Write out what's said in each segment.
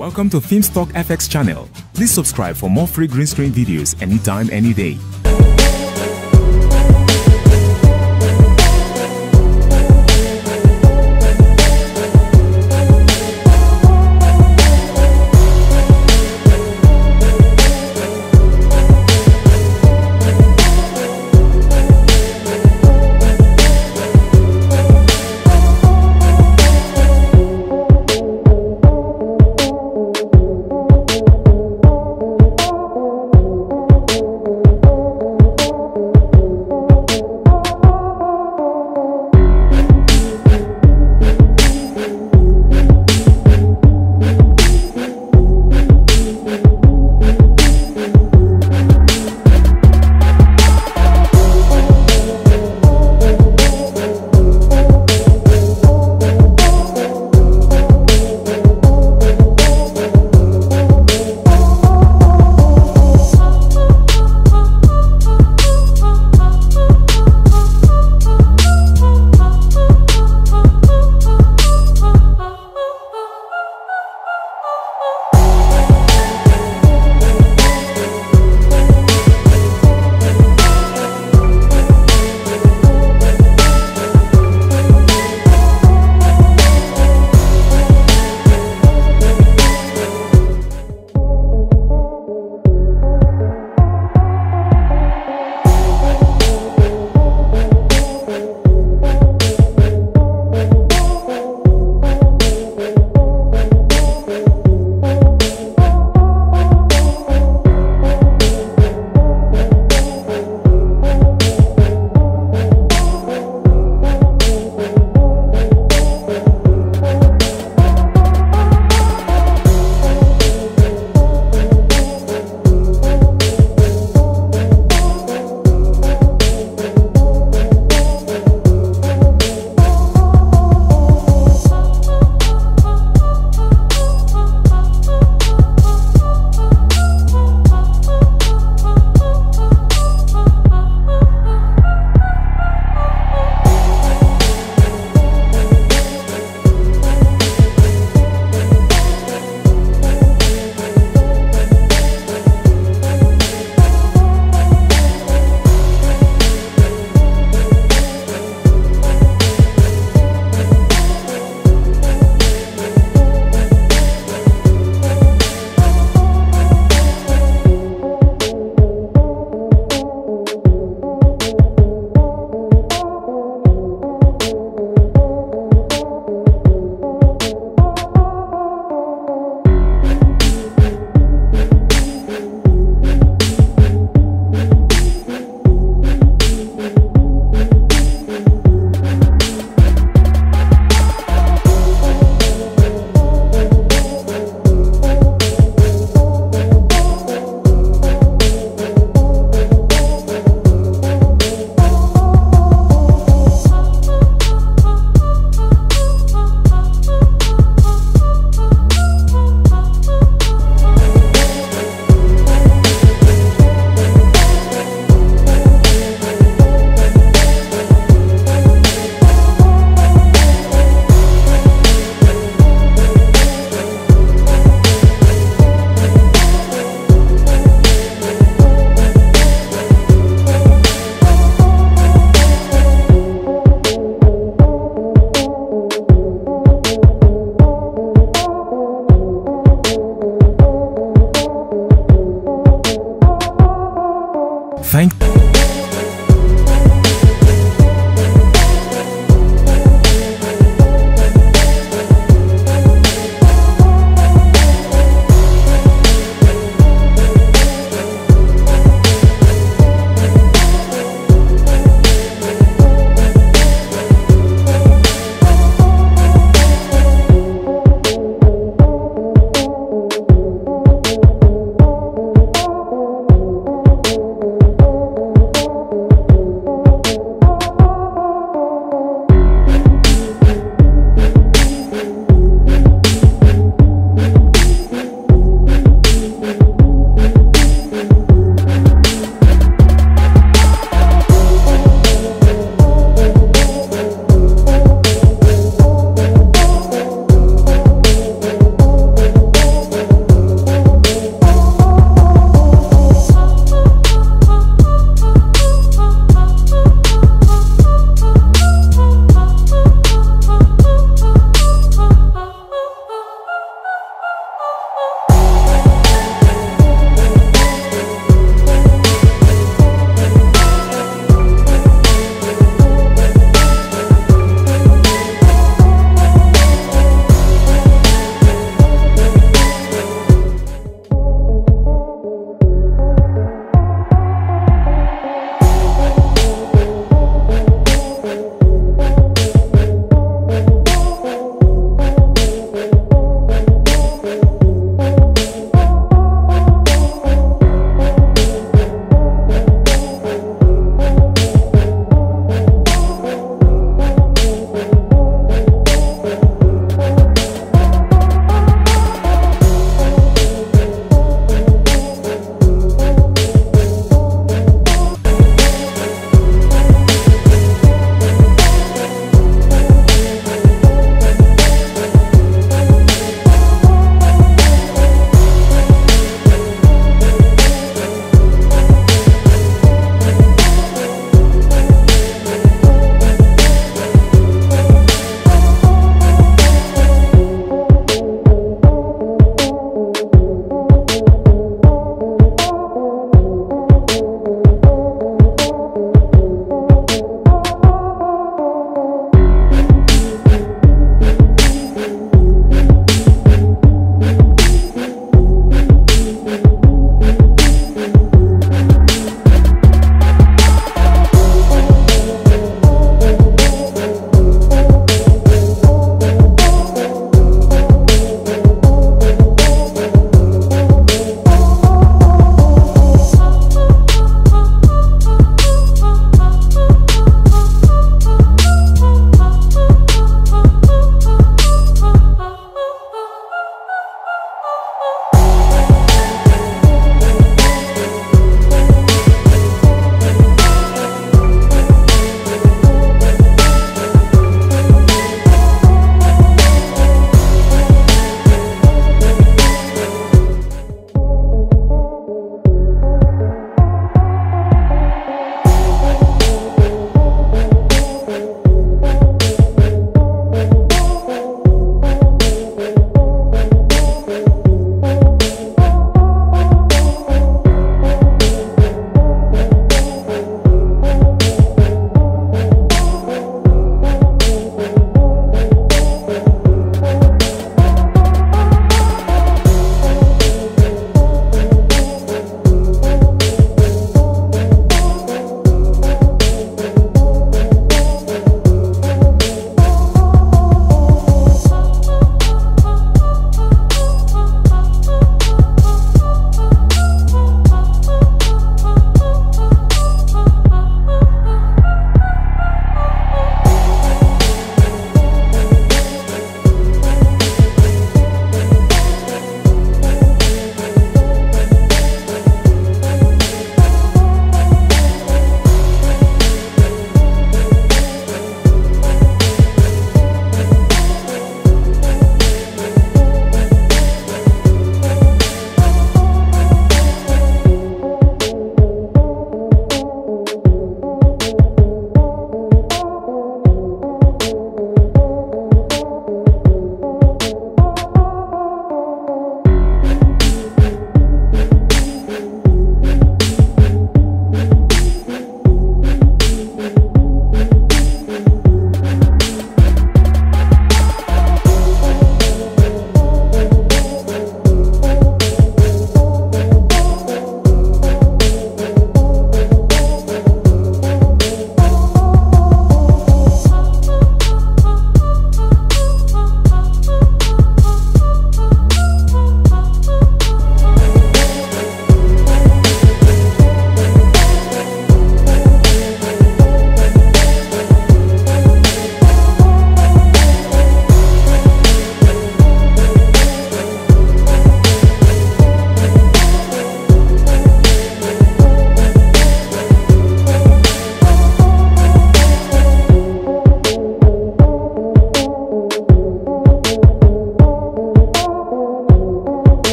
Welcome to Filmstock FX channel. Please subscribe for more free green screen videos anytime, any day.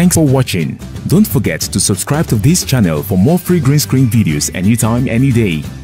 Thanks for watching. Don't forget to subscribe to this channel for more free green screen videos anytime, any day.